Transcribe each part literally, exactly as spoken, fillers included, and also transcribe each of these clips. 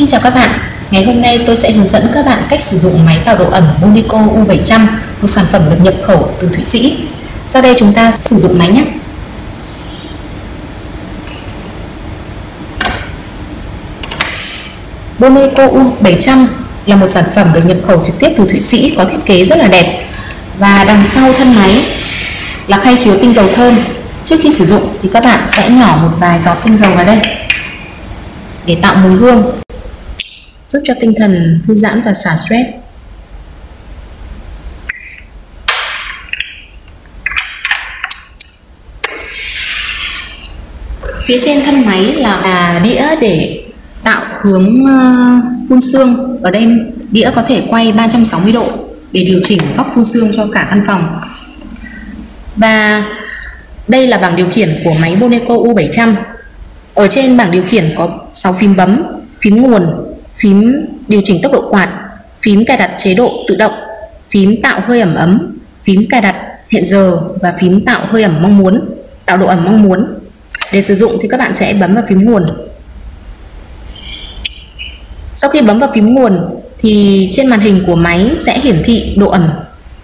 Xin chào các bạn, ngày hôm nay tôi sẽ hướng dẫn các bạn cách sử dụng máy tạo độ ẩm BONECO U bảy trăm, một sản phẩm được nhập khẩu từ Thụy Sĩ. Sau đây chúng ta sử dụng máy nhé. BONECO U bảy trăm là một sản phẩm được nhập khẩu trực tiếp từ Thụy Sĩ, có thiết kế rất là đẹp. Và đằng sau thân máy là khay chứa tinh dầu thơm. Trước khi sử dụng thì các bạn sẽ nhỏ một vài giọt tinh dầu vào đây để tạo mùi hương, giúp cho tinh thần thư giãn và xả stress. Phía trên thân máy là đĩa để tạo hướng phun sương. Ở đây đĩa có thể quay ba trăm sáu mươi độ để điều chỉnh góc phun sương cho cả căn phòng. Và đây là bảng điều khiển của máy BONECO U bảy trăm. Ở trên bảng điều khiển có sáu phím bấm: phím nguồn, phím điều chỉnh tốc độ quạt, phím cài đặt chế độ tự động, phím tạo hơi ẩm ấm, phím cài đặt hẹn giờ và phím tạo hơi ẩm mong muốn, tạo độ ẩm mong muốn. Để sử dụng thì các bạn sẽ bấm vào phím nguồn. Sau khi bấm vào phím nguồn thì trên màn hình của máy sẽ hiển thị độ ẩm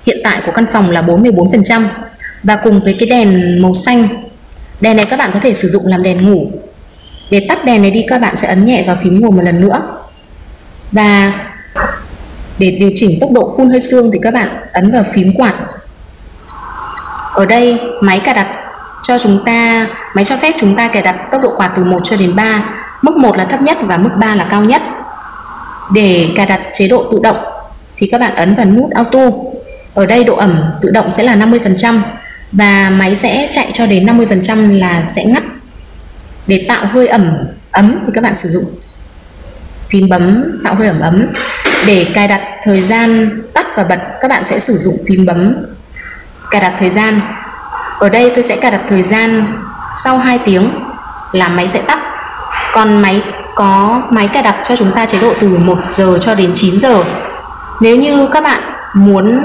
hiện tại của căn phòng là bốn mươi bốn phần trăm, và cùng với cái đèn màu xanh. Đèn này các bạn có thể sử dụng làm đèn ngủ. Để tắt đèn này đi, các bạn sẽ ấn nhẹ vào phím nguồn một lần nữa. Và để điều chỉnh tốc độ phun hơi sương thì các bạn ấn vào phím quạt. Ở đây máy cài đặt cho chúng ta, máy cho phép chúng ta cài đặt tốc độ quạt từ một cho đến ba. Mức một là thấp nhất và mức ba là cao nhất. Để cài đặt chế độ tự động thì các bạn ấn vào nút auto. Ở đây độ ẩm tự động sẽ là năm mươi phần trăm và máy sẽ chạy cho đến năm mươi phần trăm là sẽ ngắt. Để tạo hơi ẩm ấm thì các bạn sử dụng phím bấm tạo hơi ẩm ấm. Để cài đặt thời gian tắt và bật, các bạn sẽ sử dụng phím bấm cài đặt thời gian. Ở đây tôi sẽ cài đặt thời gian sau hai tiếng là máy sẽ tắt. Còn máy có máy cài đặt cho chúng ta chế độ từ một giờ cho đến chín giờ. Nếu như các bạn muốn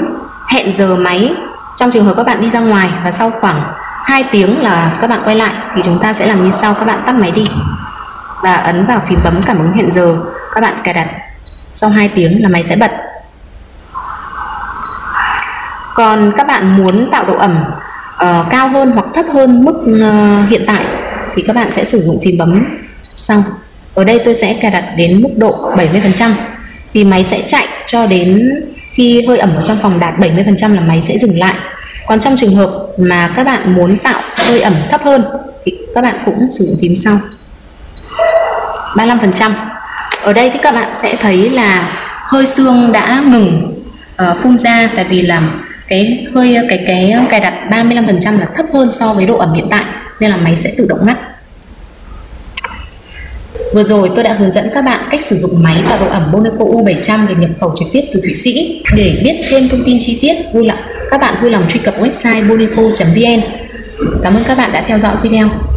hẹn giờ máy, trong trường hợp các bạn đi ra ngoài và sau khoảng hai tiếng là các bạn quay lại, thì chúng ta sẽ làm như sau: các bạn tắt máy đi và ấn vào phím bấm cảm ứng hẹn giờ. Các bạn cài đặt sau hai tiếng là máy sẽ bật. Còn các bạn muốn tạo độ ẩm uh, cao hơn hoặc thấp hơn mức uh, hiện tại thì các bạn sẽ sử dụng phím bấm sau. Ở đây tôi sẽ cài đặt đến mức độ bảy mươi phần trăm thì máy sẽ chạy cho đến khi hơi ẩm ở trong phòng đạt bảy mươi phần trăm là máy sẽ dừng lại. Còn trong trường hợp mà các bạn muốn tạo hơi ẩm thấp hơn thì các bạn cũng sử dụng phím sau ba mươi lăm phần trăm. Ở đây thì các bạn sẽ thấy là hơi sương đã ngừng uh, phun ra, tại vì là cái hơi cái cái cài đặt ba mươi lăm phần trăm là thấp hơn so với độ ẩm hiện tại nên là máy sẽ tự động ngắt. Vừa rồi tôi đã hướng dẫn các bạn cách sử dụng máy tạo độ ẩm BONECO U bảy trăm được nhập khẩu trực tiếp từ Thụy Sĩ. Để biết thêm thông tin chi tiết, vui lòng các bạn vui lòng truy cập website boneco chấm vn. Cảm ơn các bạn đã theo dõi video.